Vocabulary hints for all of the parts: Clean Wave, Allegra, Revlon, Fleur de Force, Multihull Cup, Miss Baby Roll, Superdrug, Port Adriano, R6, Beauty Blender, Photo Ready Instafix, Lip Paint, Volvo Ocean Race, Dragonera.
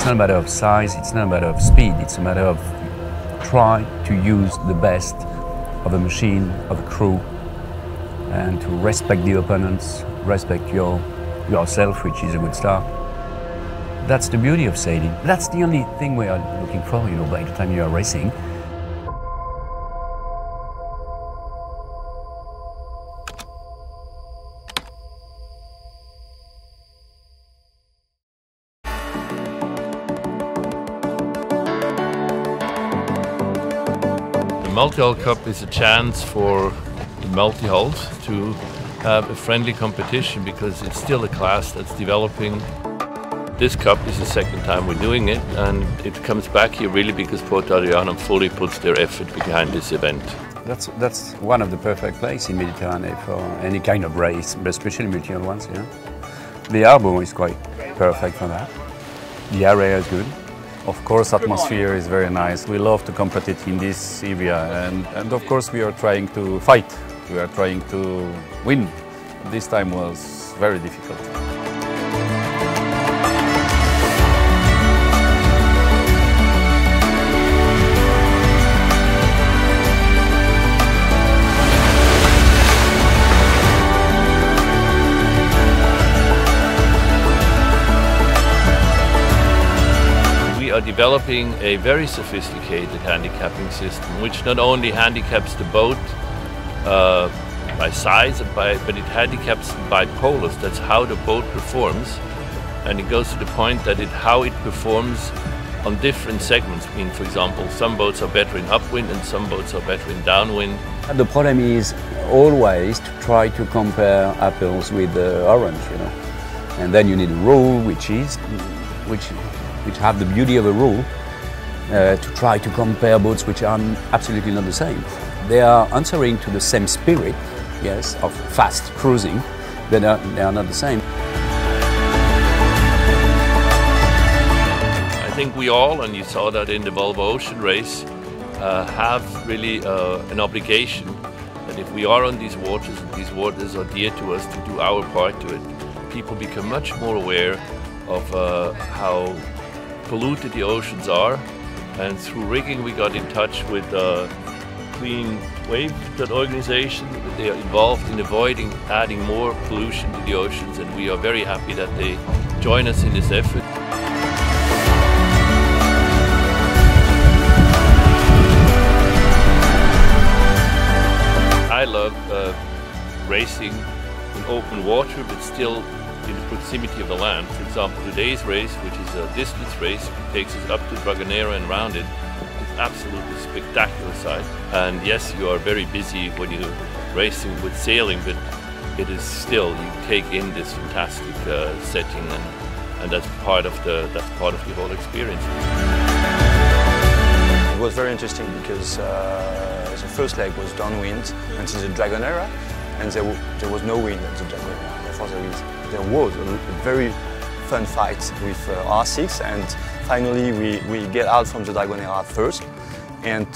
It's not a matter of size, it's not a matter of speed, it's a matter of try to use the best of the machine, of the crew, and to respect the opponents, respect yourself, which is a good start. That's the beauty of sailing. That's the only thing we are looking for, you know, by the time you are racing. The Multihull Cup is a chance for the multi-hulls to have a friendly competition because it's still a class that's developing. This cup is the second time we're doing it, and it comes back here really because Port Adriano fully puts their effort behind this event. That's one of the perfect places in Mediterranean for any kind of race, but especially multi-hull ones. Yeah, the harbour is quite perfect for that. The area is good. Of course, atmosphere is very nice. We love to compete in this area, and of course we are trying to fight. We are trying to win. This time was very difficult. Developing a very sophisticated handicapping system, which not only handicaps the boat by size, but it handicaps by polars. That's how the boat performs, and it goes to the point that how it performs on different segments. I mean, for example, some boats are better in upwind and some boats are better in downwind. The problem is always to try to compare apples with orange, you know, and then you need a rule which have the beauty of a rule to try to compare boats which are absolutely not the same. They are answering to the same spirit, yes, of fast cruising, but they are not the same. I think we all, and you saw that in the Volvo Ocean Race, have really an obligation that if we are on these waters, and these waters are dear to us, to do our part to it. People become much more aware of how polluted the oceans are, and through rigging we got in touch with Clean Wave, that organization. They are involved in avoiding adding more pollution to the oceans, and we are very happy that they join us in this effort. I love racing in open water, but still in the proximity of the land. For example, today's race, which is a distance race, takes us up to Dragonera and round it. It's absolutely spectacular sight. And yes, you are very busy when you're racing with sailing, but it is still, you take in this fantastic setting, and that's part of the whole experience. It was very interesting because the first leg was downwind until the Dragonera, and there was no wind at the Dragonera. There was a very fun fight with R6, and finally we get out from the Dragonera first, and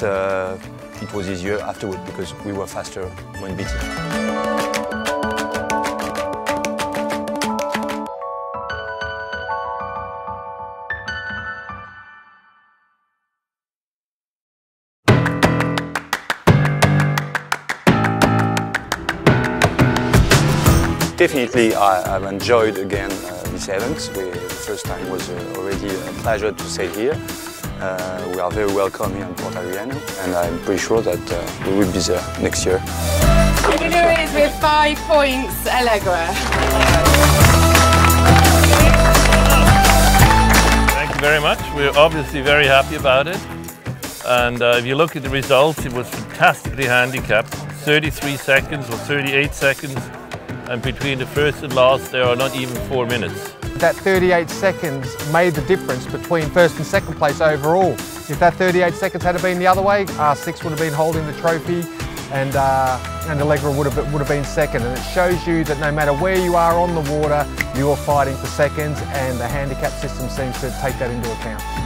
it was easier afterward because we were faster when beating. Definitely, I've enjoyed again this event. The first time was already a pleasure to sail here. We are very welcome here in Port Adriano, and I'm pretty sure that we will be there next year. The winner is with 5 points, Allegra. Thank you very much. We're obviously very happy about it. And if you look at the results, it was fantastically handicapped. 33 seconds or 38 seconds. And between the first and last, there are not even 4 minutes. That 38 seconds made the difference between first and second place overall. If that 38 seconds had been the other way, R6 would have been holding the trophy, and Allegra would have been second. And it shows you that no matter where you are on the water, you are fighting for seconds, and the handicap system seems to take that into account.